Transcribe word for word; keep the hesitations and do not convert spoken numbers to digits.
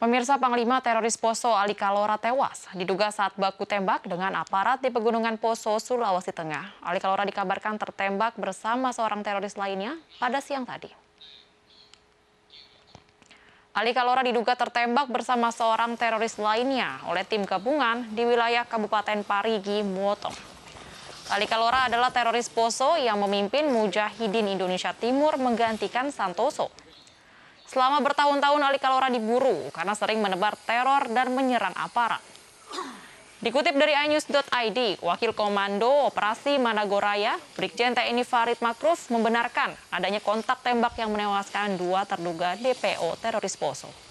Pemirsa, Panglima teroris Poso Ali Kalora tewas diduga saat baku tembak dengan aparat di Pegunungan Poso, Sulawesi Tengah. Ali Kalora dikabarkan tertembak bersama seorang teroris lainnya pada siang tadi. Ali Kalora diduga tertembak bersama seorang teroris lainnya oleh tim gabungan di wilayah Kabupaten Parigi Moutong. Ali Kalora adalah teroris Poso yang memimpin Mujahidin Indonesia Timur menggantikan Santoso. Selama bertahun-tahun Ali Kalora diburu karena sering menebar teror dan menyerang aparat. Dikutip dari i news dot i d, Wakil Komando Operasi Managoraya, Brigjen T N I Farid Makruz membenarkan adanya kontak tembak yang menewaskan dua terduga D P O teroris Poso.